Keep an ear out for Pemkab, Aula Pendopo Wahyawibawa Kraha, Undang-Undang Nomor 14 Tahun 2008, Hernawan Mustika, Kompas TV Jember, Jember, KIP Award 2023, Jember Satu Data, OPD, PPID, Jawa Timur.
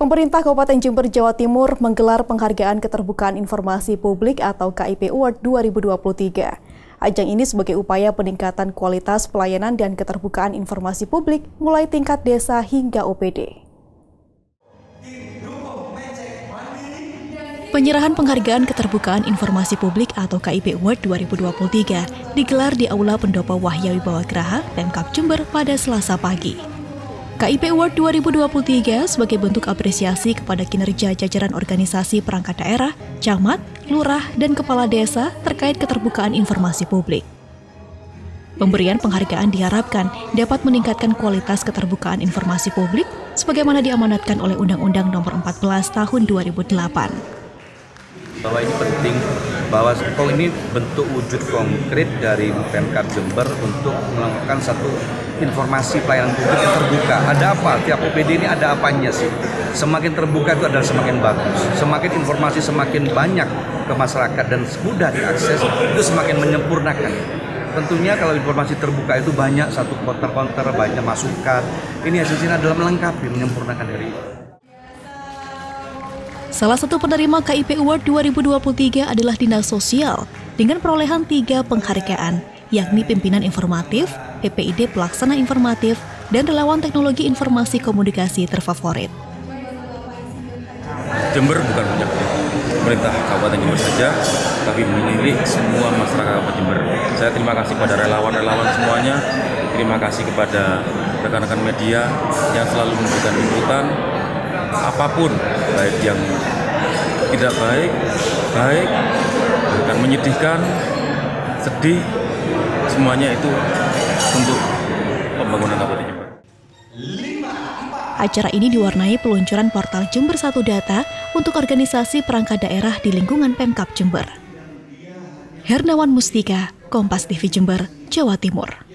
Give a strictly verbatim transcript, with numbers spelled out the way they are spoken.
Pemerintah Kabupaten Jember, Jawa Timur menggelar penghargaan keterbukaan informasi publik atau K I P Award dua ribu dua puluh tiga. Ajang ini sebagai upaya peningkatan kualitas pelayanan dan keterbukaan informasi publik mulai tingkat desa hingga O P D. Penyerahan penghargaan keterbukaan informasi publik atau K I P Award dua ribu dua puluh tiga digelar di Aula Pendopo Wahyawibawa Kraha, Pemkab Jember pada Selasa pagi. K I P Award dua ribu dua puluh tiga sebagai bentuk apresiasi kepada kinerja jajaran organisasi perangkat daerah, camat, lurah, dan kepala desa terkait keterbukaan informasi publik. Pemberian penghargaan diharapkan dapat meningkatkan kualitas keterbukaan informasi publik sebagaimana diamanatkan oleh Undang-Undang Nomor empat belas Tahun dua ribu delapan. Bahwa ini penting, bahwa kong ini bentuk wujud konkret dari Pemkab Jember untuk melakukan satu informasi pelayanan publik yang terbuka. Ada apa? Tiap O P D ini ada apanya sih? Semakin terbuka itu adalah semakin bagus. Semakin informasi semakin banyak ke masyarakat dan mudah diakses, itu semakin menyempurnakan. Tentunya kalau informasi terbuka itu banyak, satu konter-konter, banyak masukan. Ini hasilnya adalah melengkapi, menyempurnakan dari itu. Salah satu penerima K I P Award dua ribu dua puluh tiga adalah Dinas Sosial dengan perolehan tiga penghargaan, yakni Pimpinan Informatif, P P I D Pelaksana Informatif, dan Relawan Teknologi Informasi Komunikasi terfavorit. Jember bukan punya pemerintah Kabupaten Jember saja, tapi memilih semua masyarakat Kabupaten Jember. Saya terima kasih kepada relawan-relawan semuanya, terima kasih kepada rekan-rekan media yang selalu memberikan liputan, apapun, baik yang tidak baik, baik, bukan menyedihkan, sedih, semuanya itu untuk pembangunan Kabupaten Jember. Acara ini diwarnai peluncuran portal Jember Satu Data untuk organisasi perangkat daerah di lingkungan Pemkab Jember. Hernawan Mustika, Kompas T V Jember, Jawa Timur.